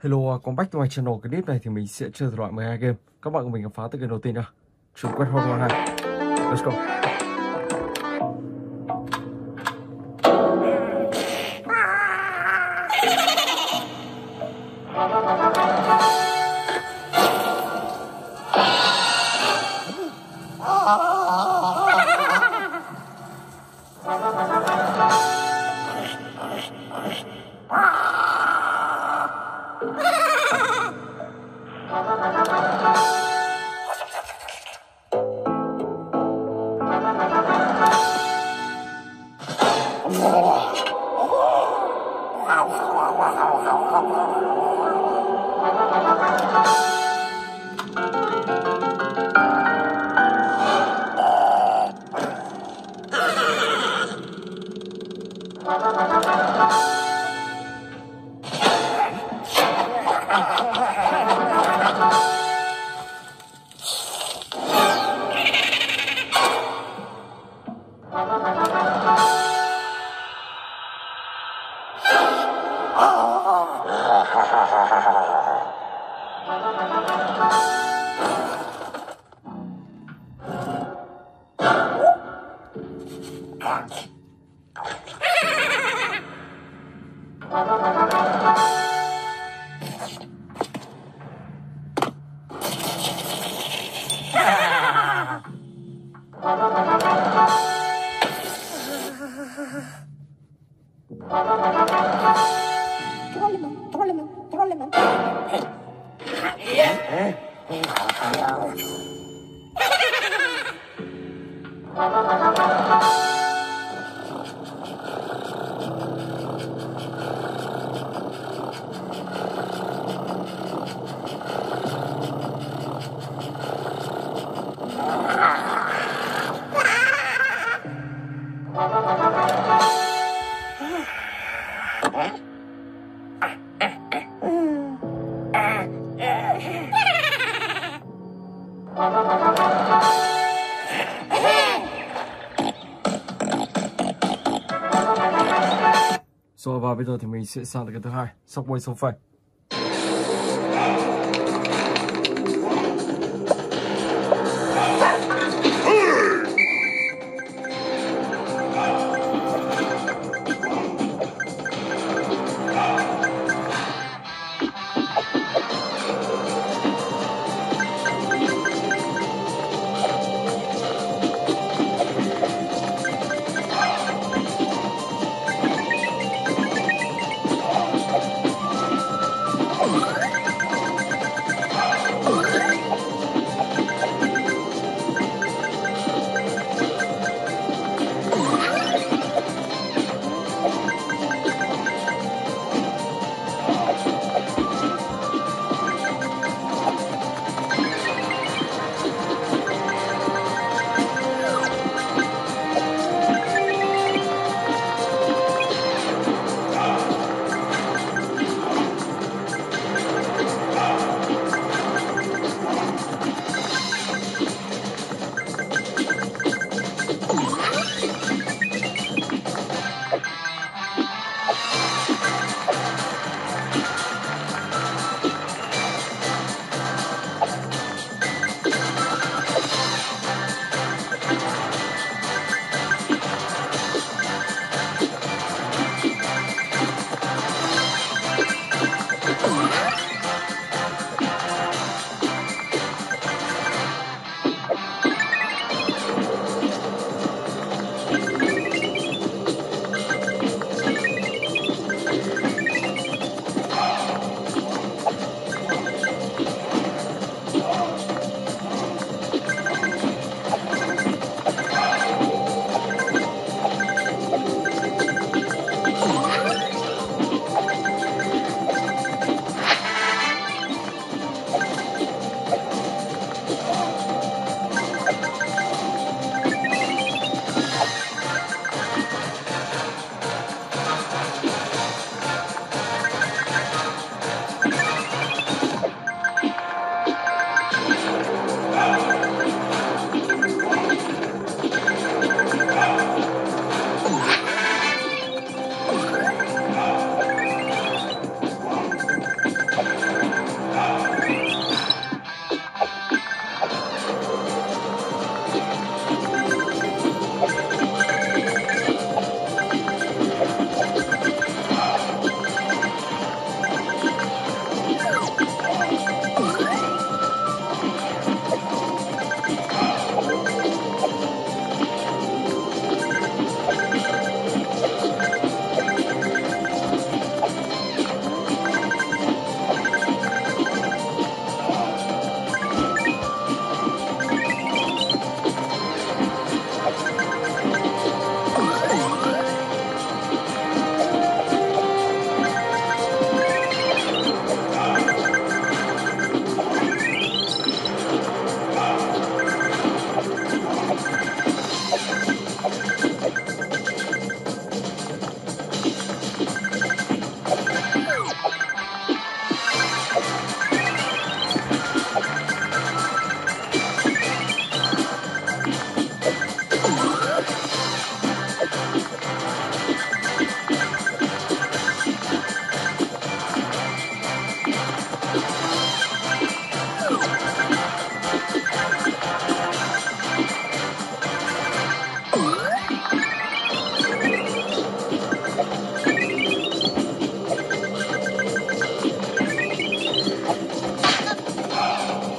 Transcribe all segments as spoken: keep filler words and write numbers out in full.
Hello, welcome back to my channel. Cái clip này thì mình sẽ chơi loại mười hai game. Các bạn cùng mình khám phá tới game đầu tiên nha. Chuyển quét Hotel hai. Let's go. Rồi và bây giờ thì mình sẽ sang tới cái thứ hai, Subway Surfers.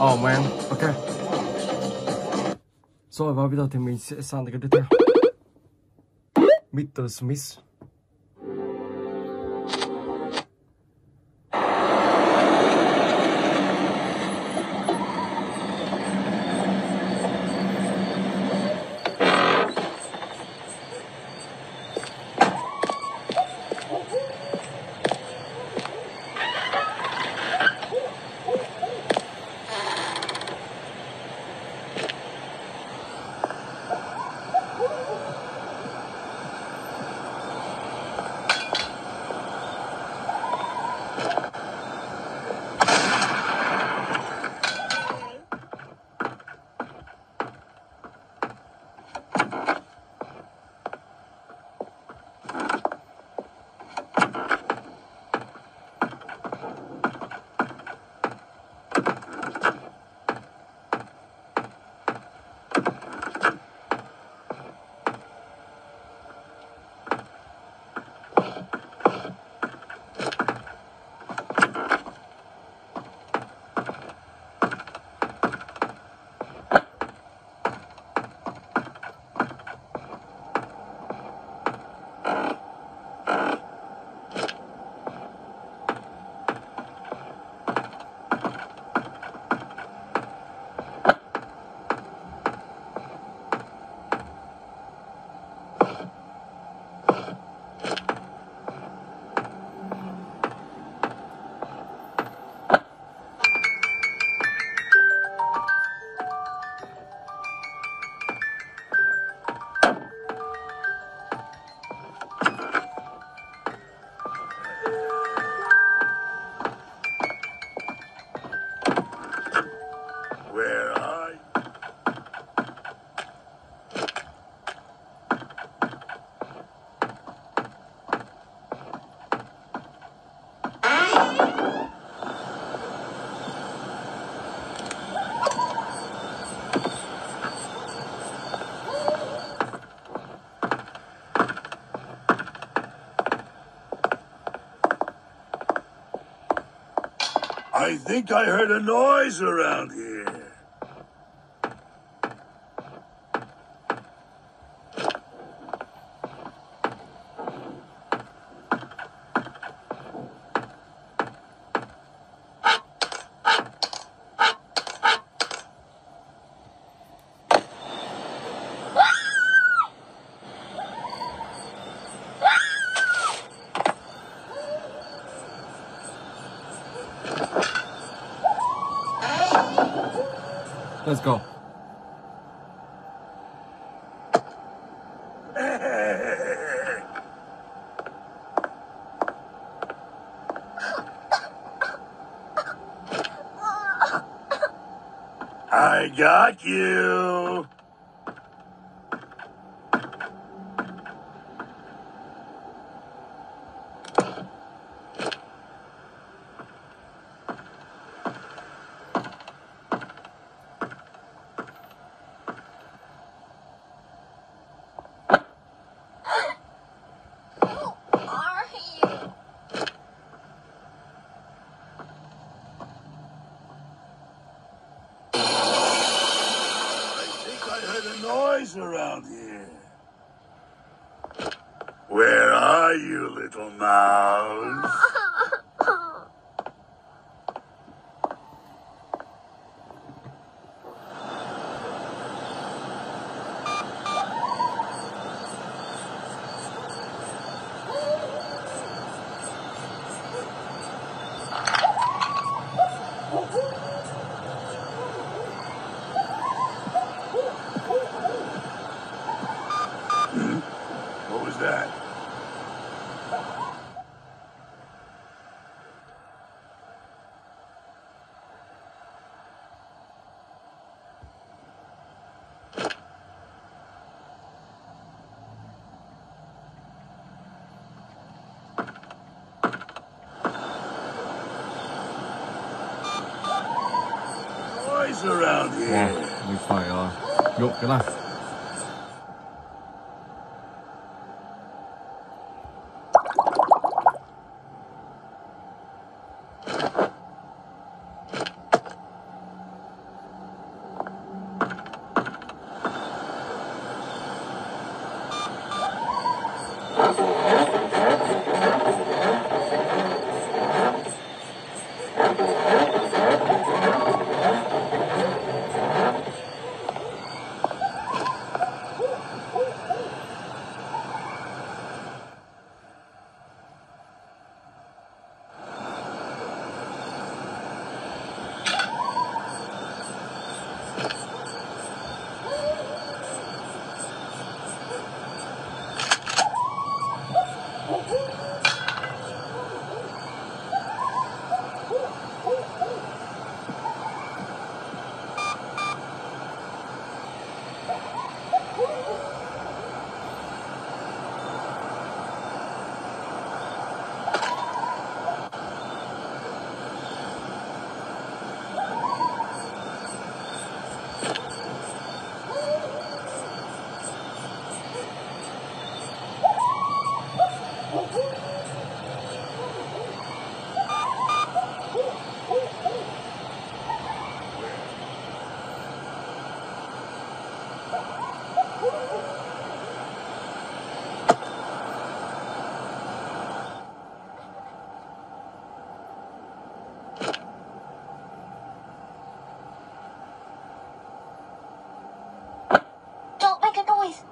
Oh man, okay. Rồi và bây giờ thì mình sẽ sang tới cái tiếp theo. mít tơ Smith. I think I heard a noise around here. Let's go. I got you. Around here. Where are you, little mouse? Around here. Yeah, we phải uh, nhộn cái này.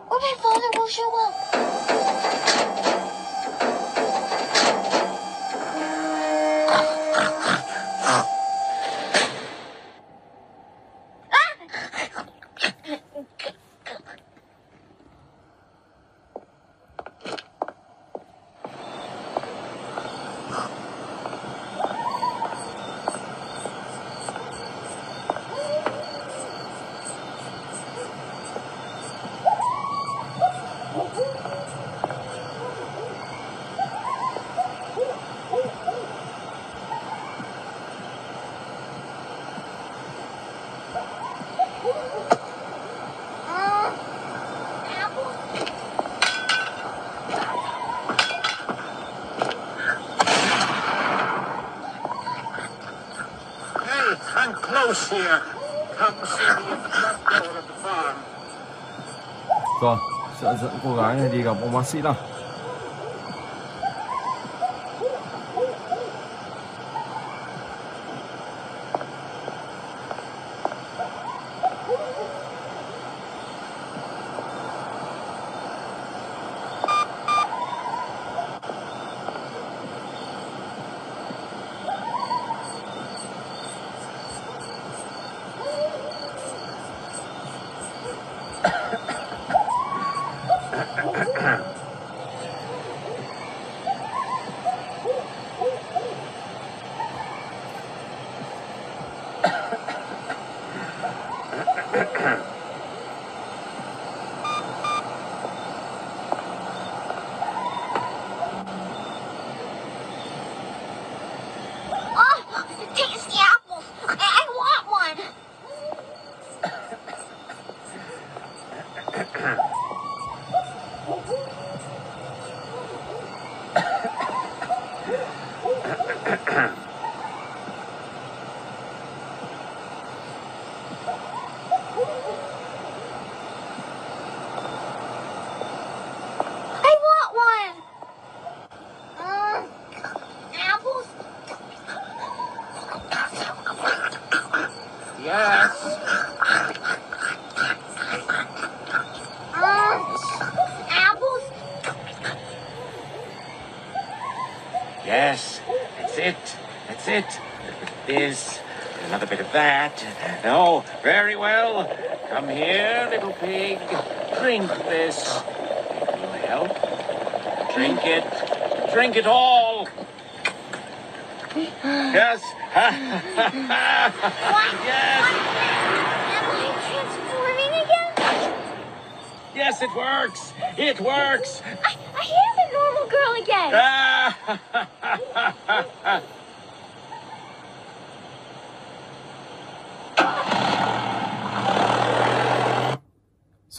or my father will show up. Here. Come see me at the front door of the farm. Rồi, sẽ dẫn cô gái này đi gặp ông bác sĩ nào. That. Oh, very well. Come here, little pig. Drink this. It will help. Drink it. Drink it all. Yes. Yes. Am I transforming again? Yes, it works. It works. I, I am a normal girl again. Ah.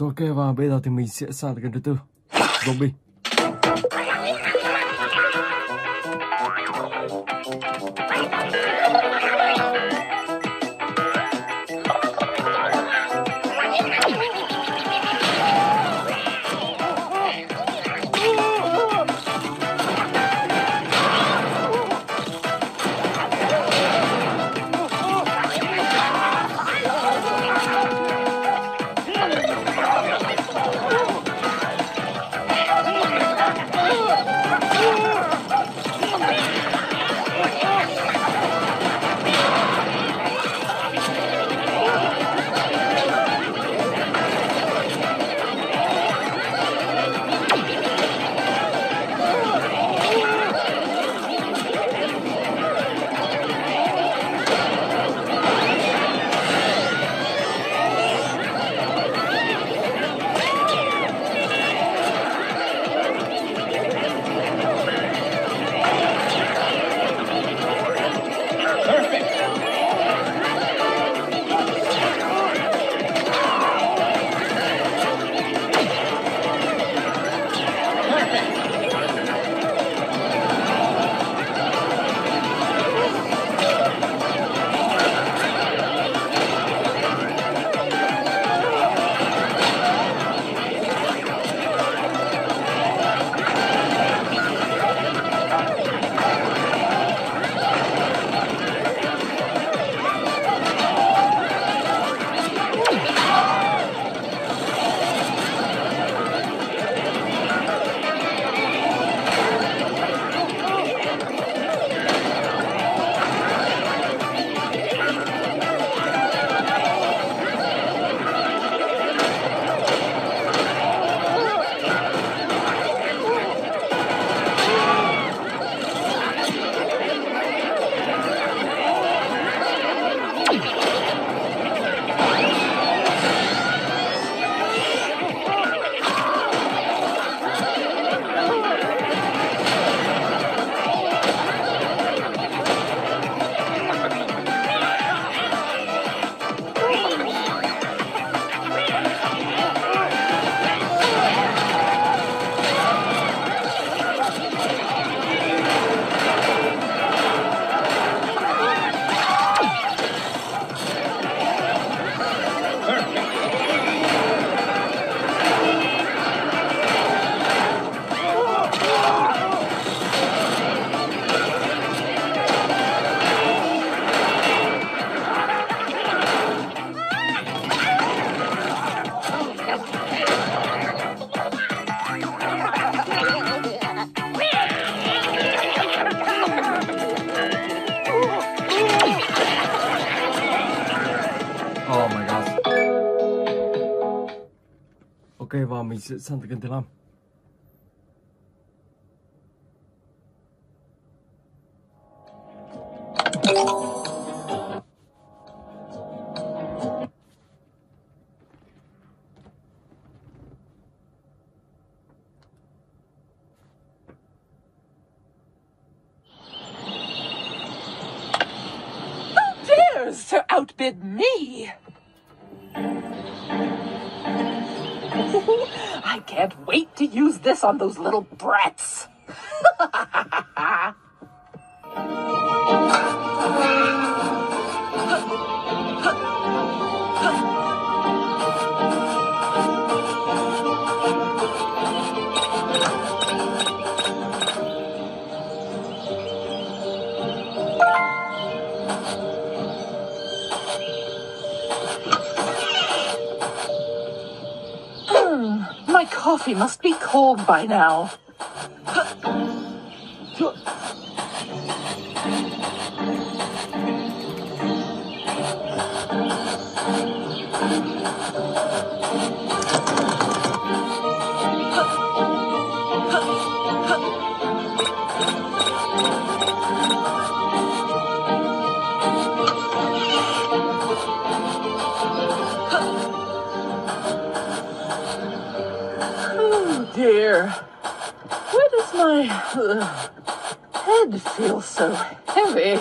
Rồi ok, và bây giờ thì mình sẽ sang cái thứ tư, zombie. Oh, ok và mình sẽ sang tới gần thứ năm. To outbid me. I can't wait to use this on those little brats. Coffee must be cold by now. Why does my uh, head feel so heavy?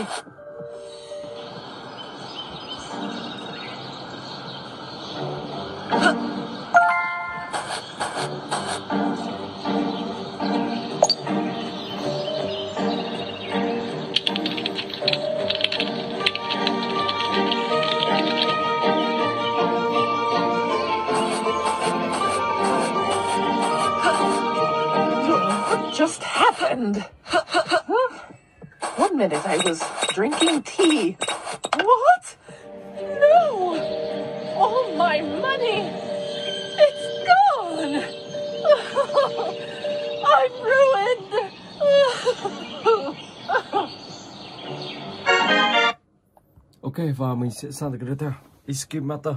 Just happened. One minute I was drinking tea. What? No! All my money! It's gone! I'm ruined! Okay, và mình sẽ sang tới cái tiếp theo. Escape Matter.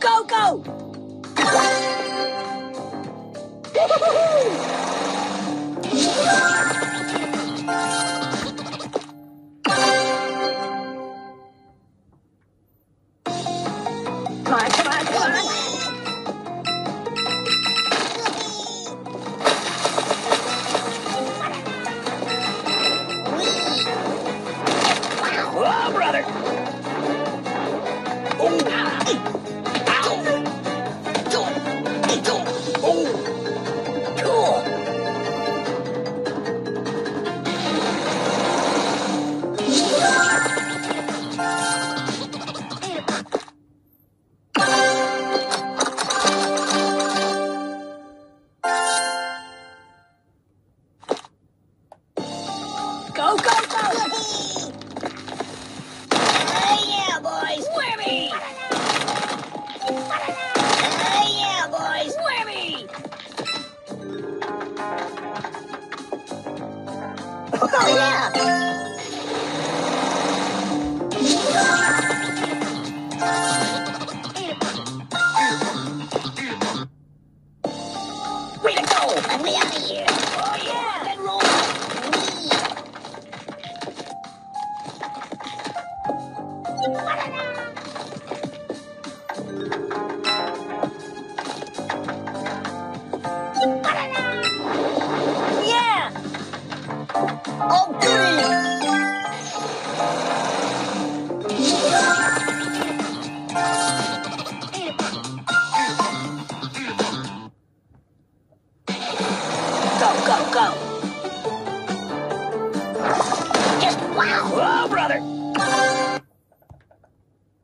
Go, go!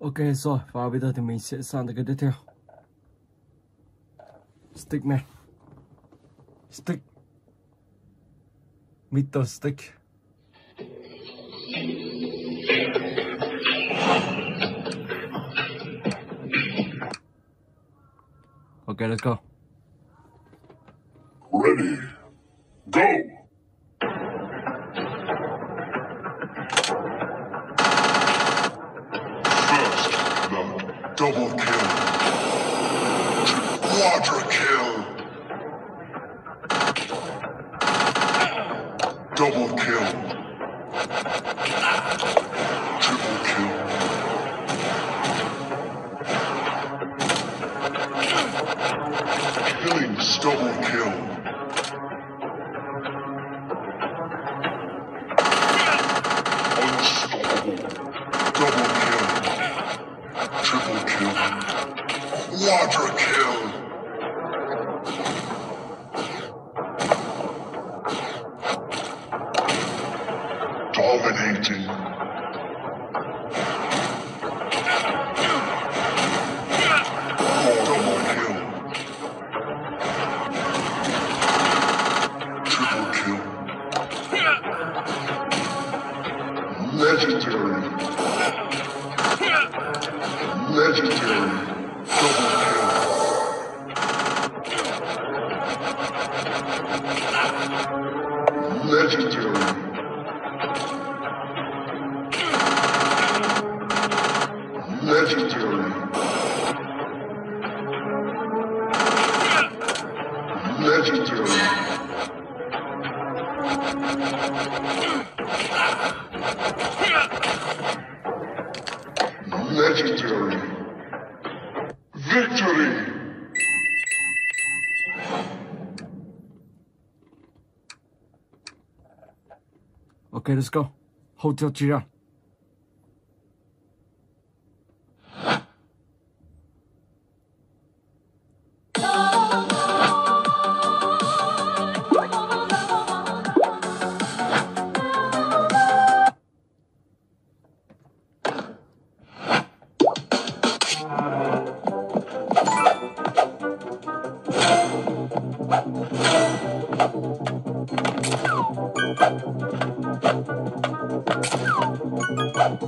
Ok rồi, và bây giờ thì mình sẽ sang tới cái tiếp theo. Stick này. Stick. Mr Stick. Ok, let's go. Ready. Go. Double kill. Quadra kill. Double kill. Triple kill. Killing double kill. Unstoppable. Double kill. Triple kill. Quadra kill. Dominating. Double kill. Triple kill. Legendary. Legendary. Double kill. Legendary. Legendary. Legendary. Legendary. Victory! Okay, let's go. Hotel T Run.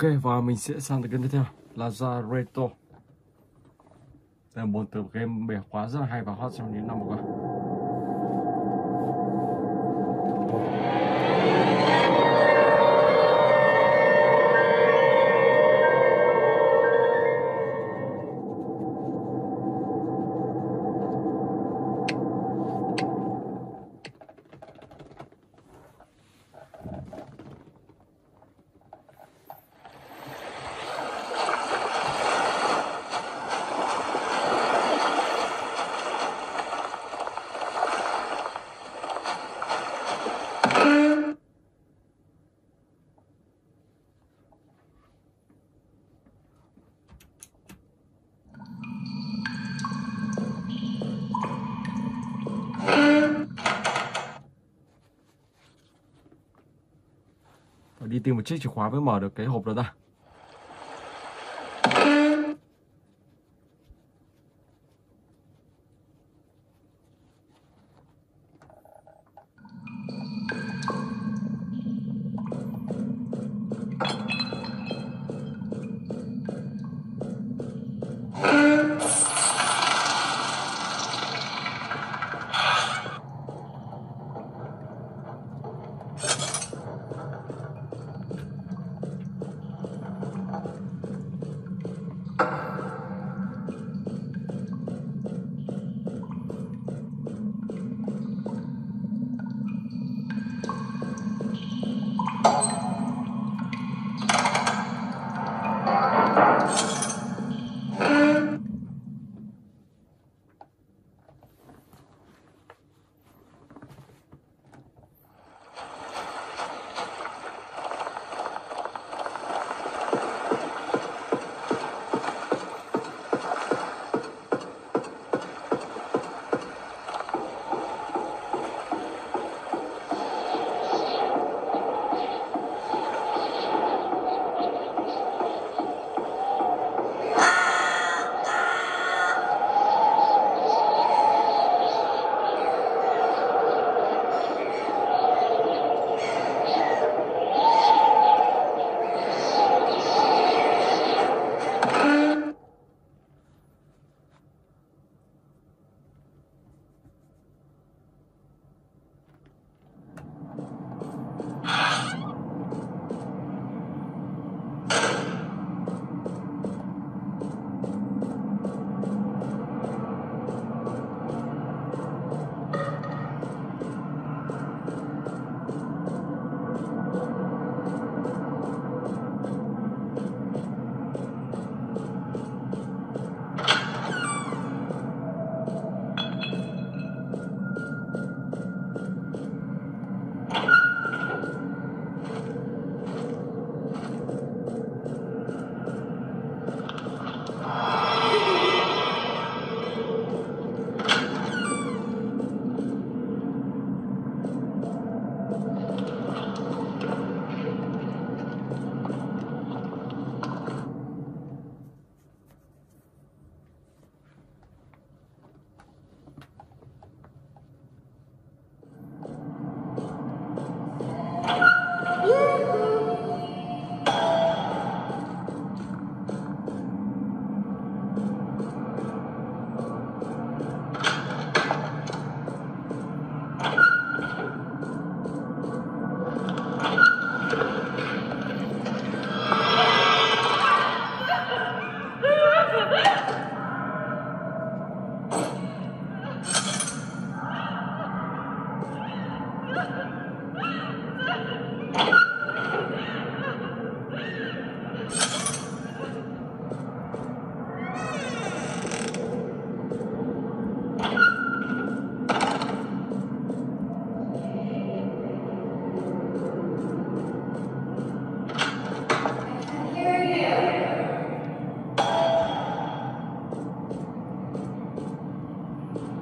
Ok, và mình sẽ sang tới game tiếp theo là Lazaretto. Đây là một tựa game bẻ khóa rất là hay và hot trong những năm vừa qua. Đi tìm một chiếc chìa khóa mới mở được cái hộp đó ra.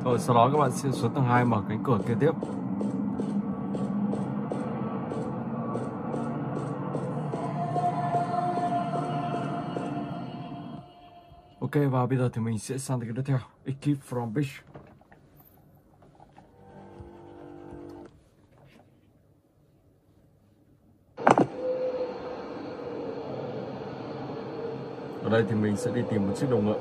Rồi sau đó các bạn sẽ xuống tầng hai mở cánh cửa kia tiếp. Ok, và bây giờ thì mình sẽ sang tới cái tiếp theo, Escape from Pig. Ở đây thì mình sẽ đi tìm một chiếc đầu ngựa.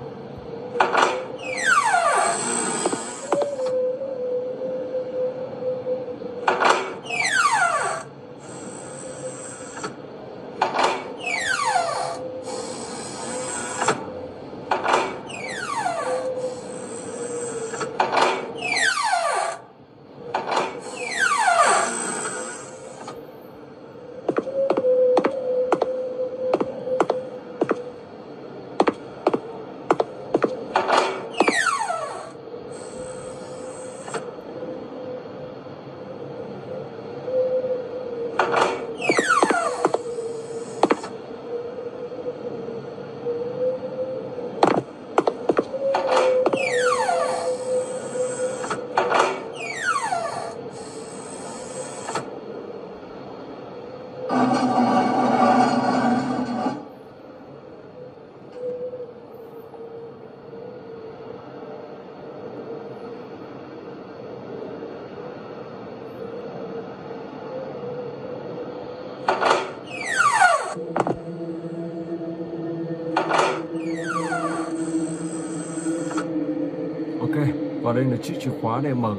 Và đây là chiếc chìa khóa để mở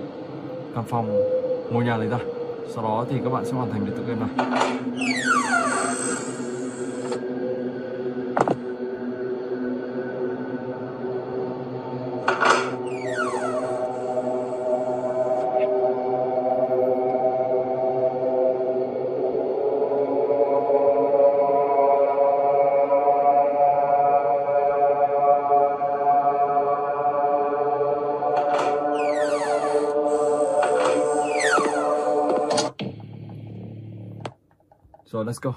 căn phòng ngôi nhà này ra. Sau đó thì các bạn sẽ hoàn thành được tựa game này. So let's go.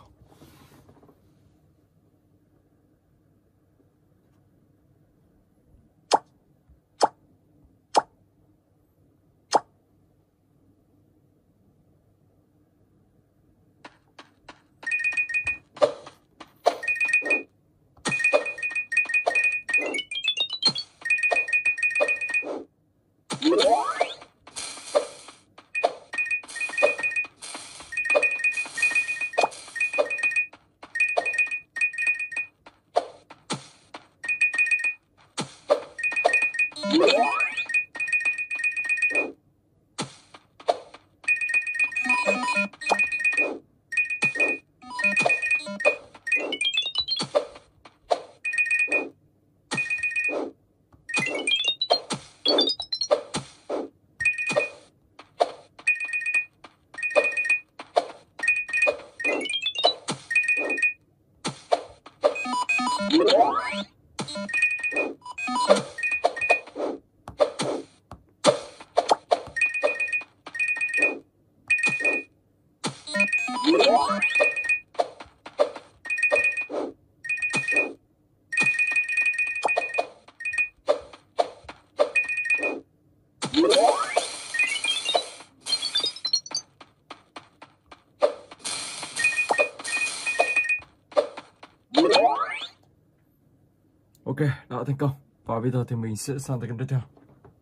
Ok, đã thành công. Và bây giờ thì mình sẽ sang tới game tiếp theo,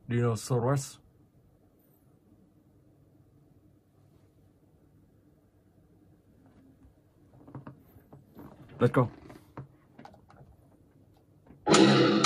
Dino Torres. Let's go. Yeah.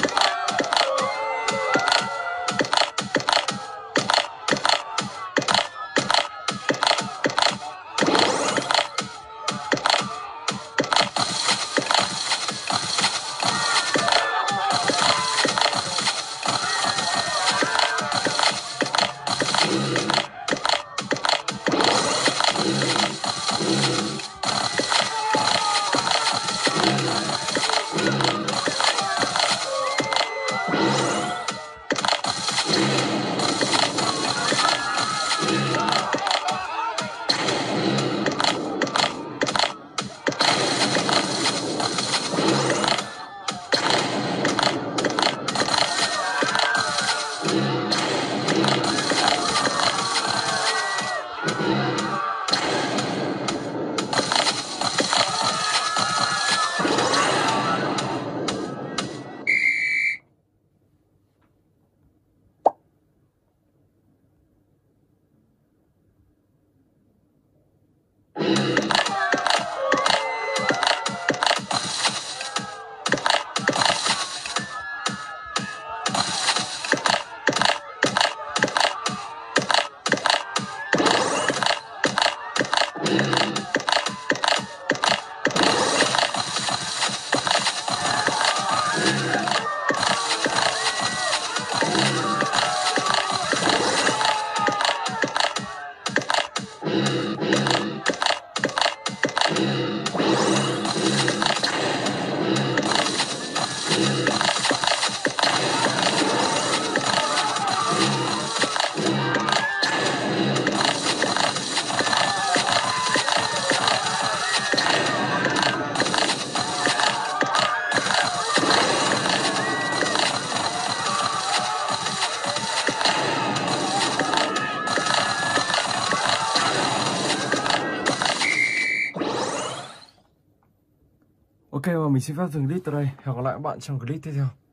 Ok, và mình xin phép dừng clip tại đây. Hẹn gặp lại các bạn trong clip tiếp theo.